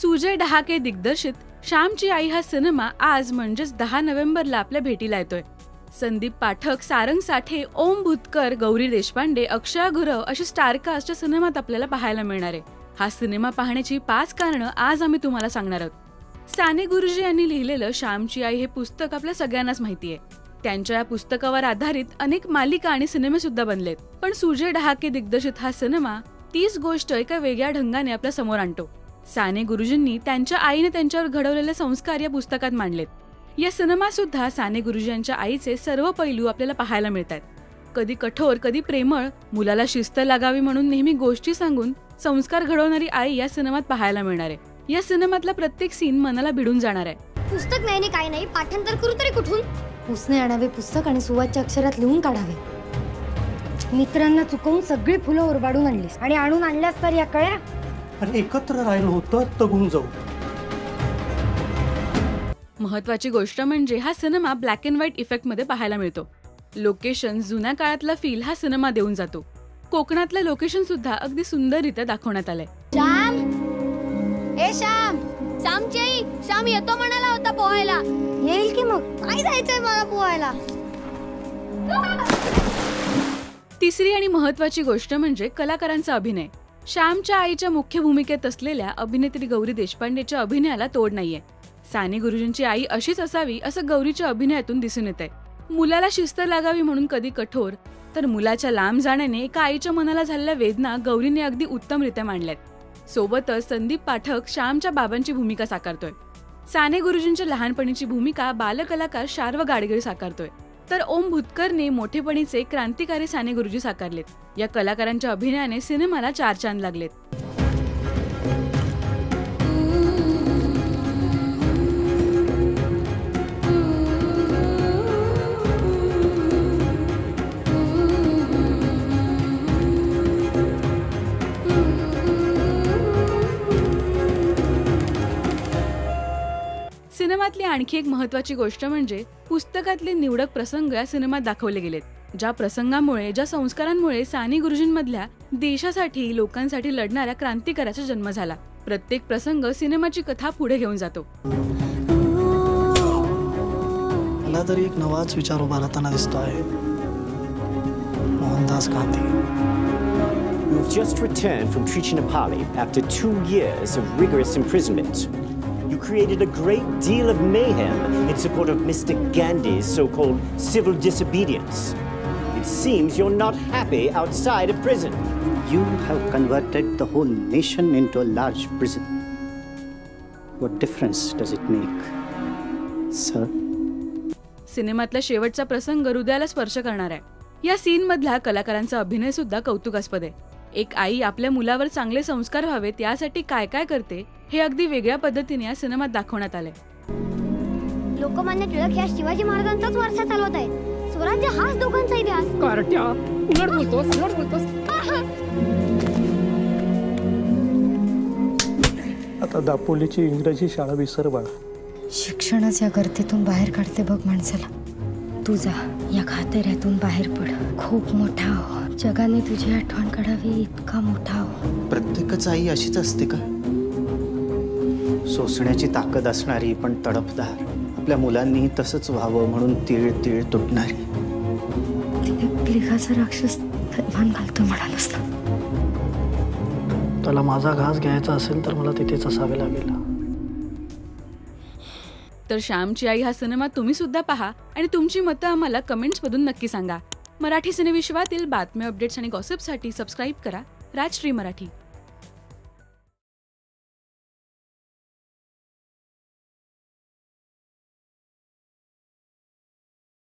सुजय डहाके दिग्दर्शित श्यामची आई हा सिनेमा आज म्हणजेच 10 नोव्हेंबरला आपल्या भेटीला येतोय। संदीप पाठक, सारंग साठे, ओम भुतकर, गौरी देशपांडे, अक्षय गुरव अशी स्टारकास्टच्या सिनेमात आपल्याला पाहायला मिळणार आहे। हा सिनेमा पाहण्याची 5 कारणं आज आम्ही तुम्हाला सांगणार आहोत। साने गुरुजी यांनी लिहिलेलं श्यामची आई हे पुस्तक आपल्या सगळ्यांनाच माहिती आहे। त्यांच्या या पुस्तकावर आधारित अनेक मालिका आणि सिनेमे सुद्धा बनलेत, पण सुजय डहाके दिग्दर्शित हा सिनेमा 30 गोष्ट एका वेगळ्या ढंगाने आपल्या समोर आणतो। साने गुरुजींनी त्यांच्या आईने त्यांच्यावर घडवलेले संस्कार या पुस्तकात मांडलेत। या सिनेमा सुद्धा साने गुरुजींच्या आईचे सर्व पैलू आपल्याला पाहायला मिळतात। कधी कठोर, कधी प्रेमळ, मुलाला शिस्त लागावी म्हणून नेहमी गोष्टी सांगून संस्कार घडवणारी आई या सिनेमात पाहायला मिळणार आहे। या सिनेमातला प्रत्येक सीन मनाला भिडून जाणार आहे। पुस्तक नाही काय नाही, पाठांतर करू तरी कुठून? उसने आणावे पुस्तक आणि सुवाच्य अक्षरात लिहून काढावे। मित्रांना चुकवून सगळी फुलं ओरबाडून आणलीस आणि आणून आणल्यास तर या कळ्या आणि एकत्र राहिलं होतं तगून जाऊ। महत्त्वाची गोष्ट म्हणजे हा cinema black and white effect मध्ये पाहायला मिळतो। लोकेशन, जुन्या काळातला फील हा सिनेमा देऊन जातो। कोकणातलं लोकेशन सुद्धा अगदी सुंदररित्या दाखवण्यात आलंय। श्याम, ए श्याम, श्यामची आई, श्याम येतो म्हणाला होता पोहायला, येईल की मग? काय जायचंय मला पोहायला। तिसरी आणि महत्त्वाची गोष्ट म्हणजे कलाकारांचा अभिनय। श्यामच्या आईच्या मुख्य भूमिकेत असलेल्या अभिनेत्री गौरी देशपांडेच्या अभिनयाला तोड नाहीये। साने गुरुजींची आई अशीच असावी असं गौरीच्या अभिनयातून दिसून येतंय। मुलाला शिस्त लागावी म्हणून कधी कठोर, तर मुलाच्या लांब जाण्याने एका आईच्या मनाला झालेल्या वेदना गौरीने अगदी उत्तमरित्या मांडल्यात। सोबतच संदीप पाठक श्यामच्या बाबांची भूमिका साकारतोय। साने गुरुजींच्या लहानपणीची भूमिका बालकलाकार शार्व गाडगीळ साकारतोय, तर ओम भुतकरने मोठेपणीचे क्रांतिकारी साने गुरुजी साकारलेत। या कलाकारांच्या अभिनयाने सिनेमाला 4 चांद लागलेत। सिनेमातली आणखी एक महत्त्वाची गोष्ट म्हणजे पुस्तकातले निवडक प्रसंग या सिनेमात दाखवले गेलेत। ज्या प्रसंगामुळे, ज्या संस्कारांमुळे साने गुरुजींमधल्या देशासाठी, लोकांसाठी लढणाऱ्या क्रांतिकाराचा जन्म झाला। प्रत्येक प्रसंग सिनेमाची कथा पुढे घेऊन जातो। मला तरी एक नवाच विचार उभारताना दिसतो आहे, Mohandas Gandhi. You've just returned from Trichinapali after 2 years of rigorous imprisonment. You created a great deal of mayhem in support of Mr. Gandhi's so-called civil disobedience. It seems you're not happy outside of prison. You have converted the whole nation into a large prison. What difference does it make, sir? सिनेमातला शेवटचा प्रसंग हृदयाला स्पर्श करणार आहे। या scene मधला कलाकारांचा अभिनय सुद्धा कौतुकास्पद आहे। एक आई आपल्या मुलावर चांगले संस्कार व्हावेत यासाठी काय काय करते हे अगदी वेगळ्या पद्धतीने या सिनेमात दाखवण्यात आले। लोकमान्य टिळक या शिवाजी महाराजांचाच वारसा चालवत आहेत। स्वराज्य हाच दोघांचा इतिहास। कार्ट्या उलट बोलतोस, उलट बोलतोस। आता दापोलीची इंग्रजी शाळा विसर बाळा। शिक्षणच या गर्दीतून बाहेर काढते बघ माणसाला। तुझा या खातेऱ्यातून बाहेर पड, खूप मोठा हो, जगाने तुझी आठवण काढावी इतका मोठा हो। प्रत्येकच आई अशीच असते का? सोसण्याची ताकद असणारी पण तडफदार, आपल्या मुलांनी तसंच व्हावं म्हणून तीळ तीळ तुटणारी। तिघाचा राक्षस मान घालतो म्हणालस ना? त्याला माझा घास घ्यायचा असेल तर मला तिथेच असावे लागेल। तर श्यामची आई हा सिनेमा तुम्ही सुद्धा पहा आणि तुमची मतं आम्हाला कमेंट्समधून नक्की सांगा। मराठी सिनेविश्वातील बातम्या, अपडेट्स आणि गॉसिपसाठी सबस्क्राईब करा राजश्री मराठी।